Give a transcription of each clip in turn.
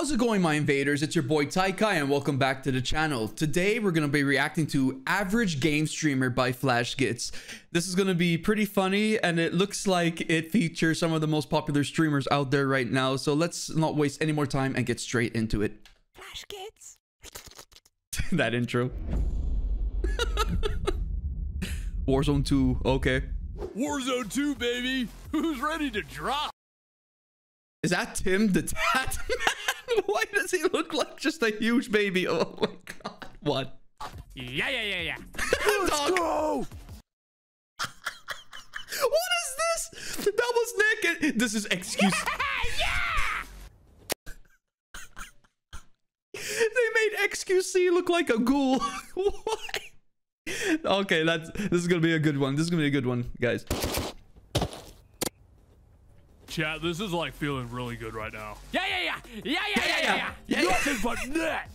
How's it going, my invaders? It's your boy TyKy and welcome back to the channel. Today we're going to be reacting to Average Game Streamer by Flash Gits. This is going to be pretty funny and it looks like it features some of the most popular streamers out there right now. So let's not waste any more time and get straight into it. Flash Gits. That intro. Warzone 2, okay. Warzone 2, baby. Who's ready to drop? Is that Tim the Tatman? Why does he look like just a huge baby? Oh my god. What? Yeah. Let's go! What is this? That was Nick. And this is XQc. Yeah! They made XQc look like a ghoul. Why? Okay, this is going to be a good one. This is going to be a good one, guys. Chat, this is like feeling really good right now. Yeah. Nothing but that.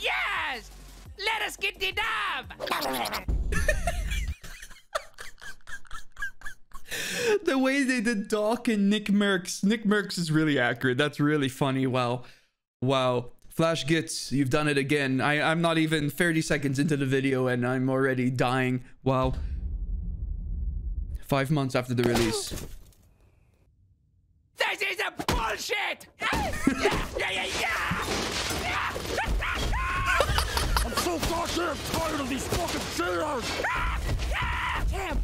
Yes. Let us get the dub. The way they did Doc and Nick Mercs. Nick Mercs is really accurate. That's really funny. Wow. Wow. Flash Gits, you've done it again. I'm not even 30 seconds into the video and I'm already dying. Wow. 5 months after the release. This is a bullshit! Yeah. I'm so goddamn tired of these fucking cheaters! Damn!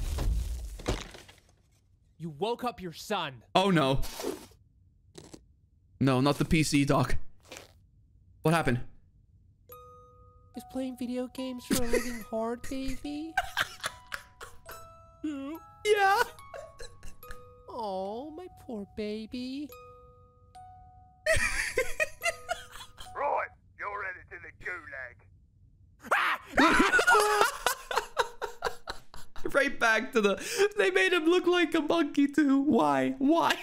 You woke up your son. Oh no. No, not the PC, Doc. What happened? Is playing video games for a living hard, baby? Yeah. Oh, my poor baby. Right, you're headed to the gulag. Right back to the... They made him look like a monkey too. Why? Why?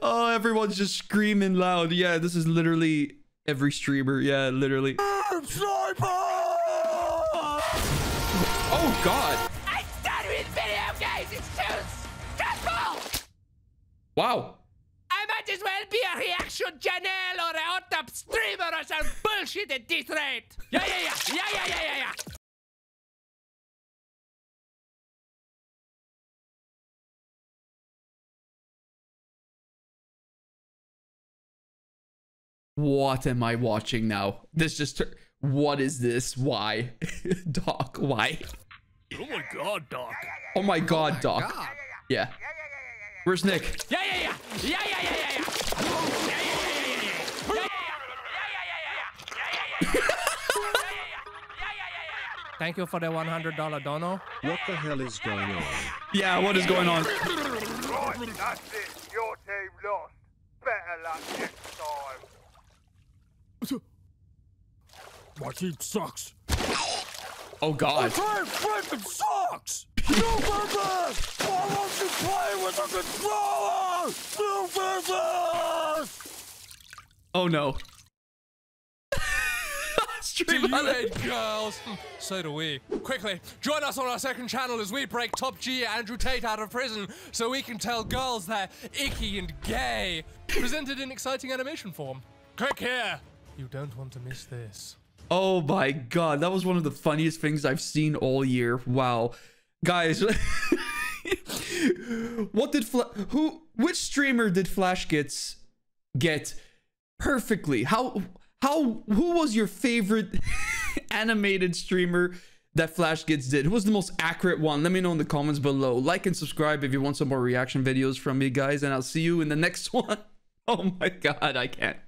Oh, everyone's just screaming loud. Yeah, this is literally every streamer. Yeah, literally. Oh, God. Wow. I might as well be a reaction channel or a hot tub streamer or some bullshit at this rate. Yeah. What am I watching now? This just... What is this? Why? Doc, why? Oh my god, Doc. Oh my god, Doc. Yeah. Where's Nick? Yeah. Thank you for the $100 dono. What the hell is going on? Yeah, what is going on? Right, that's it. Your team lost. Better luck next time. My team sucks. Oh god. My team freaking sucks. Oh no. Stream you hate girls. So do we. Quickly, join us on our second channel as we break Top G Andrew Tate out of prison so we can tell girls they're icky and gay. Presented in exciting animation form. Click here. You don't want to miss this. Oh my god, that was one of the funniest things I've seen all year. Wow. Guys, what did which streamer did Flash Gits get perfectly? Who was your favorite animated streamer that Flash Gits did? Who was the most accurate one? Let me know in the comments below. Like and subscribe if you want some more reaction videos from me, guys, and I'll see you in the next one. Oh my god, I can't.